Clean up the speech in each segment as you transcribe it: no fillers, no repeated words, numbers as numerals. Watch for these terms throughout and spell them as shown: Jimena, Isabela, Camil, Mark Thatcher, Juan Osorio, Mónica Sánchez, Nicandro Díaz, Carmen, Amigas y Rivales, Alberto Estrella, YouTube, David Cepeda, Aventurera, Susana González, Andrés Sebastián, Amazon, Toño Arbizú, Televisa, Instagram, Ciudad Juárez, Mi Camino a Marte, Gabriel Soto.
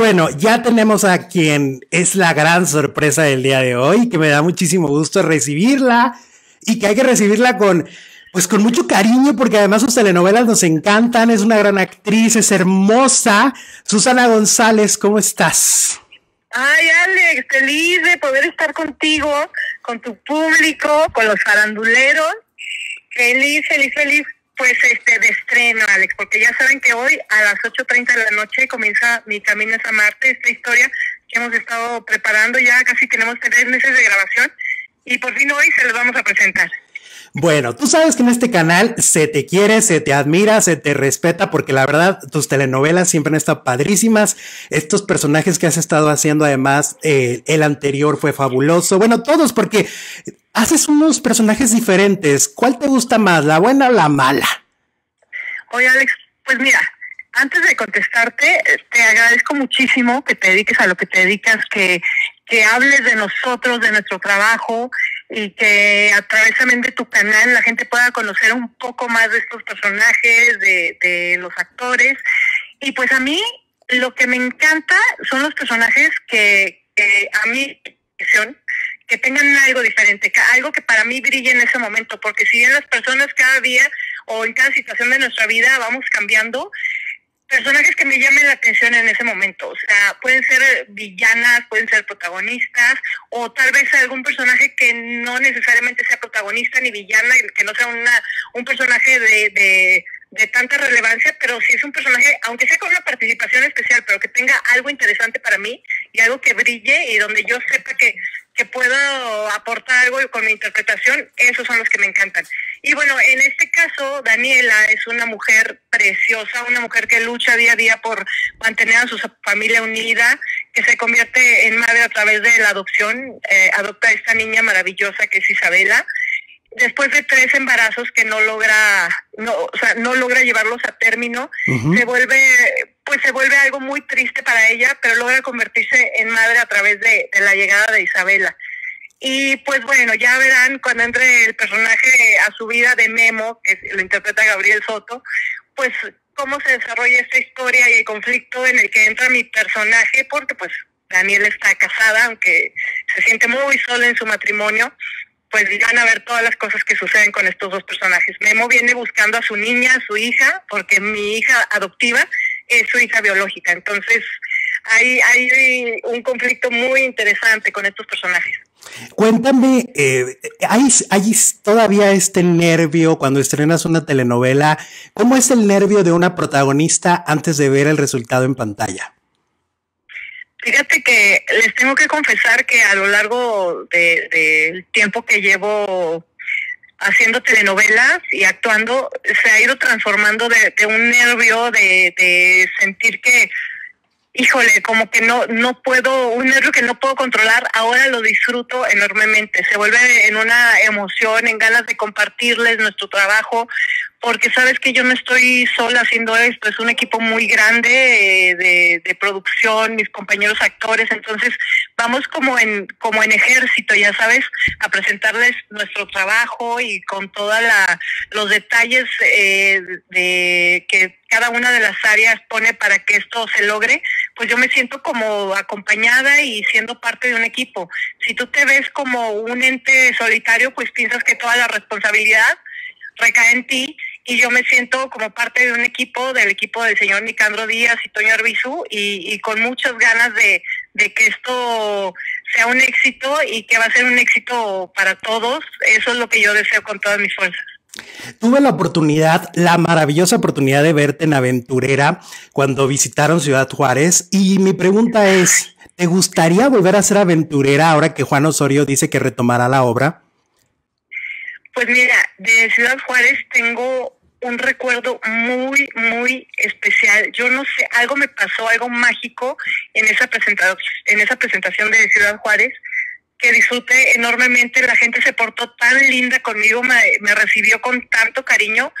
bueno, ya tenemos a quien es la gran sorpresa del día de hoy, que me da muchísimo gusto recibirla y que hay que recibirla con, pues, con mucho cariño, porque además sus telenovelas nos encantan. Es una gran actriz, es hermosa. Susana González, ¿cómo estás? Ay, Alex, feliz de poder estar contigo, con tu público, con los faranduleros. Feliz, feliz, feliz. Pues de estreno, Alex, porque ya saben que hoy a las 8:30 de la noche comienza Mi Camino a Marte, esta historia que hemos estado preparando, ya casi tenemos 3 meses de grabación y por fin hoy se los vamos a presentar. Bueno, tú sabes que en este canal se te quiere, se te admira, se te respeta, porque la verdad tus telenovelas siempre han estado padrísimas. Estos personajes que has estado haciendo, además el anterior fue fabuloso. Bueno, todos, porque haces unos personajes diferentes. ¿Cuál te gusta más, la buena o la mala? Oye, Alex, pues mira, antes de contestarte, te agradezco muchísimo que te dediques a lo que te dedicas, que hables de nosotros, de nuestro trabajo, y que a través también de tu canal la gente pueda conocer un poco más de estos personajes, de los actores. Y pues a mí lo que me encanta son los personajes que a mí que tengan algo diferente, algo que para mí brille en ese momento, porque si bien las personas cada día o en cada situación de nuestra vida vamos cambiando, personajes que me llamen la atención en ese momento, o sea, pueden ser villanas, pueden ser protagonistas, o tal vez algún personaje que no necesariamente sea protagonista ni villana, que no sea un personaje de tanta relevancia, pero si es un personaje, aunque sea con una participación especial, pero que tenga algo interesante para mí y algo que brille y donde yo sepa que puedo aportar algo con mi interpretación, esos son los que me encantan. Y bueno, en este caso, Daniela es una mujer preciosa, una mujer que lucha día a día por mantener a su familia unida, que se convierte en madre a través de la adopción, adopta a esta niña maravillosa que es Isabela, después de 3 embarazos que no logra llevarlos a término. Uh-huh. se vuelve algo muy triste para ella, pero logra convertirse en madre a través de la llegada de Isabela. Y pues bueno, ya verán cuando entre el personaje a su vida de Memo, que lo interpreta Gabriel Soto, pues cómo se desarrolla esta historia y el conflicto en el que entra mi personaje, porque pues Daniela está casada, aunque se siente muy sola en su matrimonio. Pues van a ver todas las cosas que suceden con estos 2 personajes. Memo viene buscando a su niña, a su hija, porque mi hija adoptiva es su hija biológica. Entonces, hay un conflicto muy interesante con estos personajes. Cuéntame, ¿hay todavía este nervio cuando estrenas una telenovela? ¿Cómo es el nervio de una protagonista antes de ver el resultado en pantalla? Fíjate que les tengo que confesar que a lo largo del tiempo que llevo haciendo telenovelas y actuando, se ha ido transformando de un nervio, de sentir que, híjole, como que un nervio que no puedo controlar, ahora lo disfruto enormemente. Se vuelve en una emoción, en ganas de compartirles nuestro trabajo, porque sabes que yo no estoy sola haciendo esto, es un equipo muy grande de producción, mis compañeros actores, entonces vamos como en ejército, ya sabes, a presentarles nuestro trabajo y con toda los detalles de que cada una de las áreas pone para que esto se logre. Pues yo me siento como acompañada y siendo parte de un equipo. Si tú te ves como un ente solitario, pues piensas que toda la responsabilidad recae en ti, y yo me siento como parte de un equipo, del equipo del señor Nicandro Díaz y Toño Arbizú, y con muchas ganas de que esto sea un éxito y que va a ser un éxito para todos. Eso es lo que yo deseo con todas mis fuerzas. Tuve la maravillosa oportunidad de verte en Aventurera cuando visitaron Ciudad Juárez, y mi pregunta es, ¿te gustaría volver a ser Aventurera ahora que Juan Osorio dice que retomará la obra? Pues mira, de Ciudad Juárez tengo un recuerdo muy, muy especial. Yo no sé, algo me pasó, algo mágico en esa presentación de Ciudad Juárez, que disfruté enormemente. La gente se portó tan linda conmigo, me recibió con tanto cariño,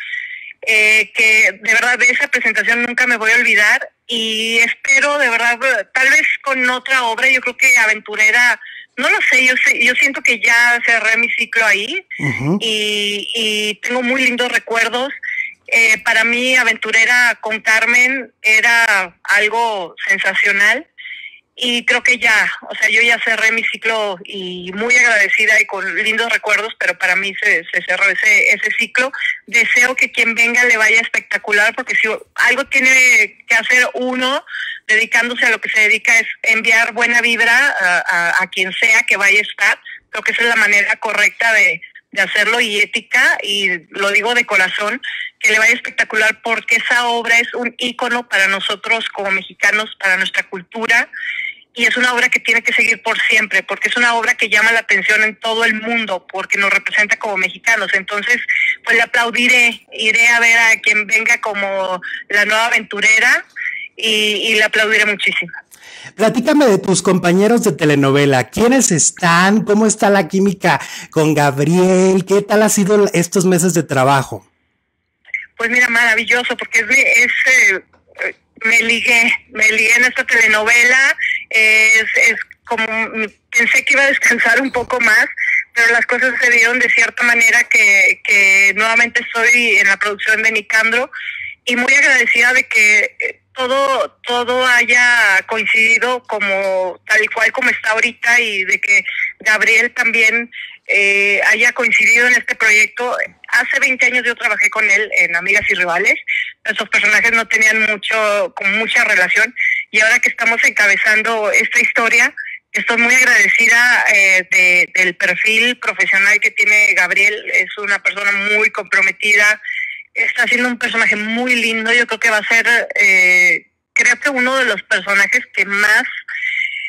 que de verdad de esa presentación nunca me voy a olvidar, y espero de verdad, tal vez con otra obra, yo creo que Aventurera, no lo sé, yo siento que ya cerré mi ciclo ahí. Uh-huh. y tengo muy lindos recuerdos. Para mí, Aventurera con Carmen era algo sensacional y creo que ya, o sea, yo ya cerré mi ciclo y muy agradecida y con lindos recuerdos, pero para mí se cerró ese ciclo. Deseo que quien venga le vaya espectacular, porque si algo tiene que hacer uno dedicándose a lo que se dedica es enviar buena vibra a quien sea que vaya a estar. Creo que esa es la manera correcta de hacerlo y ética, y lo digo de corazón, que le vaya espectacular, porque esa obra es un ícono para nosotros como mexicanos, para nuestra cultura, y es una obra que tiene que seguir por siempre, porque es una obra que llama la atención en todo el mundo, porque nos representa como mexicanos. Entonces, pues le aplaudiré, iré a ver a quien venga como la nueva Aventurera, y le aplaudiré muchísimo. Platícame de tus compañeros de telenovela. ¿Quiénes están? ¿Cómo está la química con Gabriel? ¿Qué tal ha sido estos meses de trabajo? Pues mira, maravilloso, porque me ligué en esta telenovela. Es como, pensé que iba a descansar un poco más, pero las cosas se dieron de cierta manera que nuevamente estoy en la producción de Nicandro, y muy agradecida de que todo haya coincidido como tal y cual como está ahorita, y de que Gabriel también haya coincidido en este proyecto. Hace 20 años yo trabajé con él en Amigas y Rivales. Nuestros personajes no tenían mucha relación, y ahora que estamos encabezando esta historia, estoy muy agradecida del perfil profesional que tiene Gabriel. Es una persona muy comprometida. Está haciendo un personaje muy lindo. Yo creo que va a ser, creo que uno de los personajes que más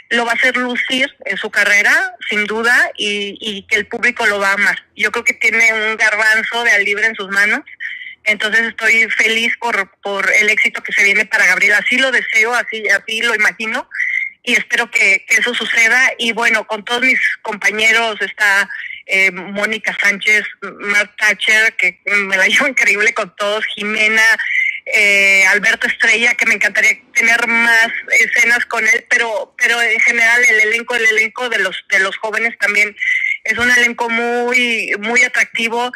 lo va a hacer lucir en su carrera, sin duda, y que el público lo va a amar. Yo creo que tiene un garbanzo de alibra en sus manos. Entonces estoy feliz por el éxito que se viene para Gabriel. Así lo deseo, así lo imagino, y espero que eso suceda. Y bueno, con todos mis compañeros está Mónica Sánchez, Mark Thatcher, que me la llevo increíble con todos, Jimena, Alberto Estrella, que me encantaría tener más escenas con él, pero en general el elenco de los jóvenes también es un elenco muy atractivo.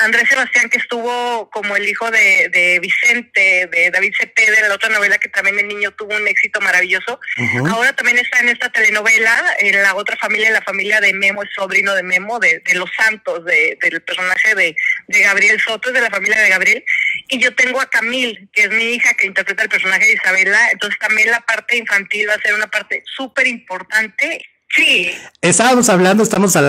Andrés Sebastián, que estuvo como el hijo de Vicente, de David Cepeda, en la otra novela, que también el niño tuvo un éxito maravilloso. Ahora también está en esta telenovela, en la otra familia, en la familia de Memo, el sobrino de Memo, de Los Santos, del personaje de Gabriel Soto, de la familia de Gabriel. Y yo tengo a Camil, que es mi hija, que interpreta el personaje de Isabela. Entonces también la parte infantil va a ser una parte súper importante. Sí. Estamos al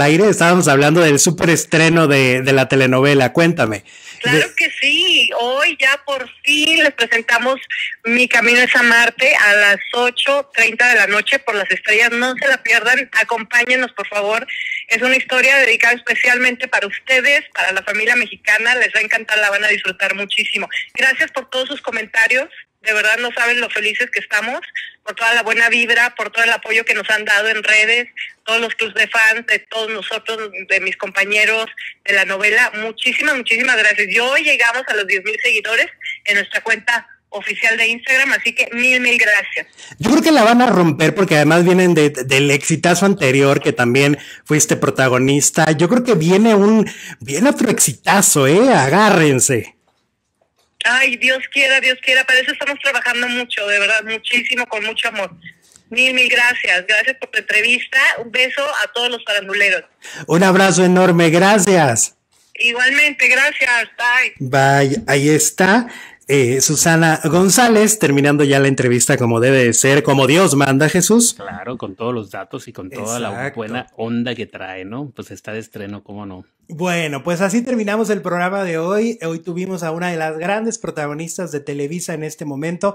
aire, estábamos hablando del superestreno de la telenovela. Cuéntame. Claro que sí, hoy ya por fin les presentamos Mi Camino a Marte a las 8:30 de la noche por Las Estrellas. No se la pierdan, acompáñenos por favor. Es una historia dedicada especialmente para ustedes, para la familia mexicana. Les va a encantar, la van a disfrutar muchísimo. Gracias por todos sus comentarios. De verdad no saben lo felices que estamos, por toda la buena vibra, por todo el apoyo que nos han dado en redes, todos los clubs de fans, de todos nosotros, de mis compañeros de la novela. Muchísimas gracias. Yo llegamos a los 10,000 seguidores en nuestra cuenta oficial de Instagram, así que mil gracias. Yo creo que la van a romper, porque además vienen del exitazo anterior, que también fuiste protagonista. Yo creo que viene otro exitazo, agárrense. Ay, Dios quiera, para eso estamos trabajando mucho, de verdad, muchísimo, con mucho amor. Mil gracias, gracias por tu entrevista, un beso a todos los faranduleros. Un abrazo enorme, gracias. Igualmente, gracias, bye. Bye, ahí está Susana González, terminando ya la entrevista como debe de ser, como Dios manda, Jesús. Claro, con todos los datos y con toda la buena onda que trae, ¿no? Pues está de estreno, ¿cómo no? Bueno, pues así terminamos el programa de hoy. Hoy tuvimos a una de las grandes protagonistas de Televisa en este momento.